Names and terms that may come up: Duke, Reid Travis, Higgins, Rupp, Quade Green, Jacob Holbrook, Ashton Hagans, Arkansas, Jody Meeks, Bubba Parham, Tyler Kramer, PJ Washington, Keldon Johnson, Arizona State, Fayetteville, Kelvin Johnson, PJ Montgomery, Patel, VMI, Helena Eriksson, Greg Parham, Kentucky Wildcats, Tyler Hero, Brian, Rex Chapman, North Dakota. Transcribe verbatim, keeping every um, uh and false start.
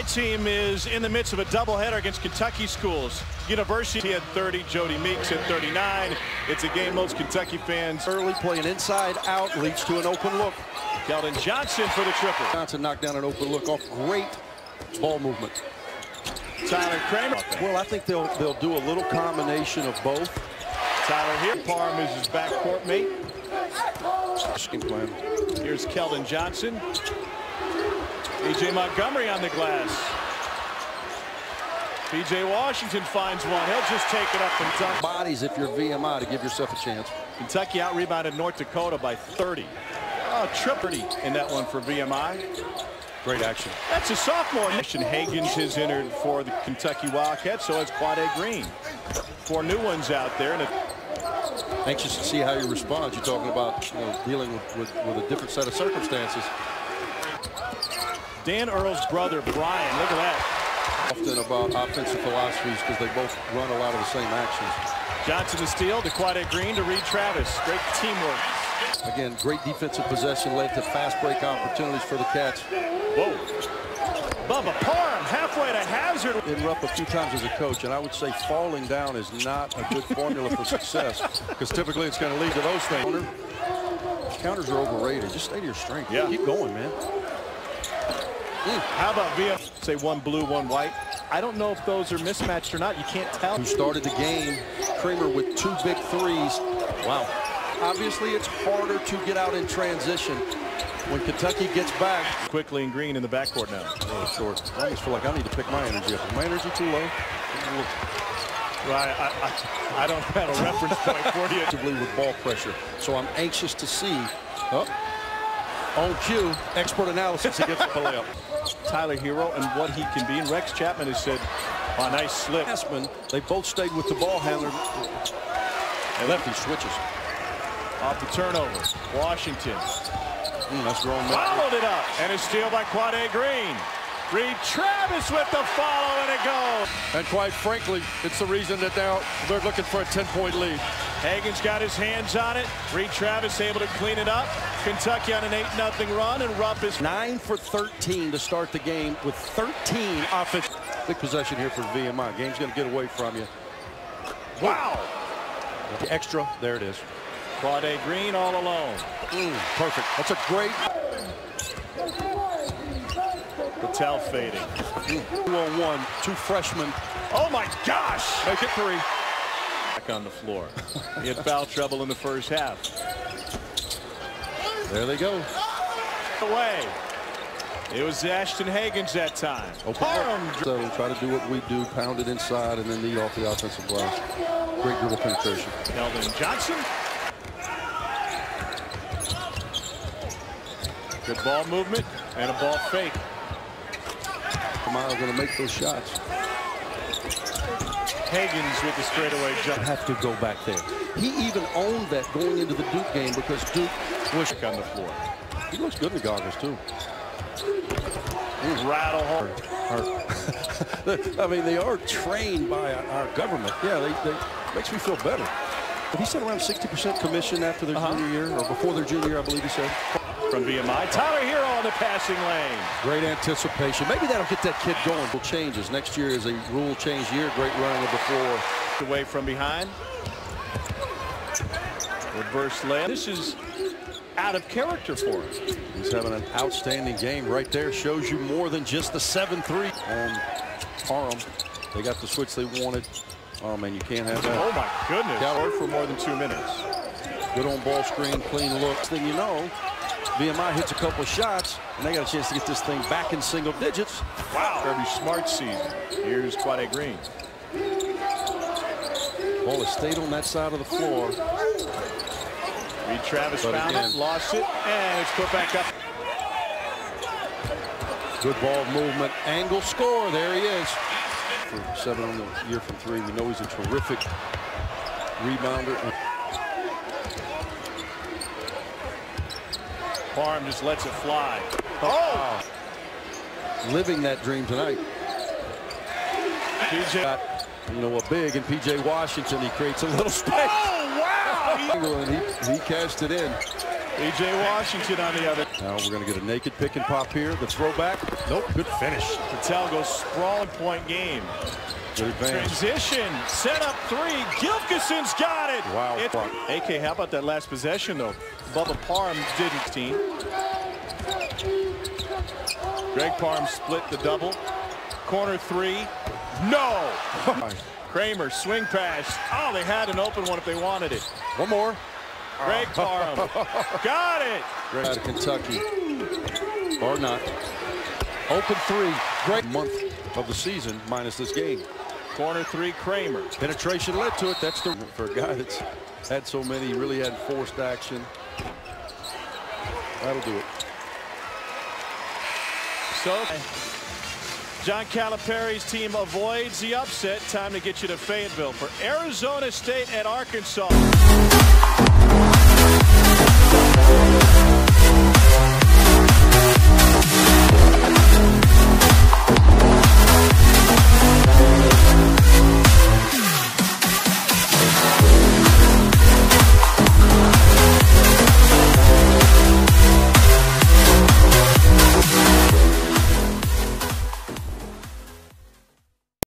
my team is in the midst of a doubleheader against Kentucky schools. University at thirty, Jody Meeks at thirty-nine. It's a game most Kentucky fans early play an inside out leads to an open look. Keldon Johnson for the triple. Johnson knocked down an open look off great ball movement. Tyler Kramer. Well, I think they'll they'll do a little combination of both. Tyler Hero. Parham is his backcourt mate. Here's Keldon Johnson. P J Montgomery on the glass. P J Washington finds one. He'll just take it up and dunk. Bodies if you're V M I to give yourself a chance. Kentucky out-rebounded North Dakota by thirty. Oh, triple in that one for V M I. Great action. That's a sophomore. Ashton Hagans has entered for the Kentucky Wildcats, so it's Quade Green. Four new ones out there. And anxious to see how you respond. You're talking about, you know, dealing with, with, with a different set of circumstances. Dan Earl's brother, Brian, look at that. Often about offensive philosophies because they both run a lot of the same actions. Johnson to steal, to Quade Green, to Reid Travis. Great teamwork. Again, great defensive possession led to fast break opportunities for the Cats. Whoa. Bubba Parham halfway to Hazard. Been Rupp a few times as a coach, and I would say falling down is not a good formula for success because typically it's going to lead to those things. Counters are overrated. Just stay to your strength. Yeah. Keep going, man. How about V F? Say one blue, one white. I don't know if those are mismatched or not. You can't tell. Who started the game? Kramer with two big threes. Wow. Obviously, it's harder to get out in transition when Kentucky gets back. Quickly and Green in the backcourt now. Oh, short. I just feel like I need to pick my energy up. Is my energy too low? Well, I, I, I don't have a reference point for you. Actively with ball pressure, so I'm anxious to see. Oh. On cue, expert analysis against the layup. Tyler Hero and what he can be, and Rex Chapman has said, "Oh, nice slip." Aspen, they both stayed with the ball handler. And lefty switches off the turnover. Washington. Mm, that's wrong. Followed it up, and a steal by Quade Green. Reid Travis with the follow, and it goes. And quite frankly, it's the reason that now they're looking for a ten-point lead. Higgins got his hands on it. Reid Travis able to clean it up. Kentucky on an eight nothing run, and Rupp is nine for thirteen to start the game with thirteen offense. Big possession here for V M I. Game's going to get away from you. Wow. The extra. There it is. Quade Green all alone. Mm, perfect. That's a great. Patel fading. Mm. Two on one. Two freshmen. Oh, my gosh. Make it three. Back on the floor. He had foul trouble in the first half. There they go. Away. It was Ashton Hagans that time. Okay. So try to do what we do, pound it inside, and then lead off the offensive glass. Great dribble penetration. Kelvin Johnson. Good ball movement and a ball fake. Tomorrow's going to make those shots. Hagans with the straightaway jump. Have to go back there. He even owned that going into the Duke game because Duke was on the floor. He looks good in the goggles too. He's rattle hard. I mean, they are trained by our government. Yeah, they, they makes me feel better. But he said around sixty percent commission after their uh-huh. junior year, or before their junior year, I believe he said. From V M I, Tyler Hero on the passing lane. Great anticipation. Maybe that'll get that kid going. Rule changes. Next year is a rule change year. Great running of the floor. Away from behind. Reverse layup. This is out of character for him. He's having an outstanding game right there. Shows you more than just the seven three. And Parham, they got the switch they wanted. Oh, man, you can't have that. Oh, my goodness. Coward for more than two minutes. Good on ball screen, clean look. Thing you know, V M I hits a couple of shots, and they got a chance to get this thing back in single digits. Wow. Very smart season. Here's Quade Green. Ball has stayed on that side of the floor. Reid Travis but found again. It, lost it, and it's put back up. Good ball movement, angle score. There he is. For seven on the year from three, we know he's a terrific rebounder. Parham just lets it fly. Oh! Living that dream tonight. P J got, you know, a big, and P J Washington, he creates a little space. Oh, wow! And he, he cashed it in. P J Washington on the other. Now we're going to get a naked pick and pop here. The throwback. Nope. Good finish. Patel goes sprawling point game. Transition. Set up three. Gilkison's got it. Wow. It, A K, how about that last possession, though? Bubba Parham didn't team. Greg Parham split the double. Corner three. No. Kramer swing pass. Oh, they had an open one if they wanted it. One more. Greg Parham. Got it. Greg out of Kentucky. Or not. Open three. Great month of the season minus this game. Corner three, Kramer. Penetration led to it. That's the for a guy that's had so many, really had forced action. That'll do it. So John Calipari's team avoids the upset. Time to get you to Fayetteville for Arizona State at Arkansas.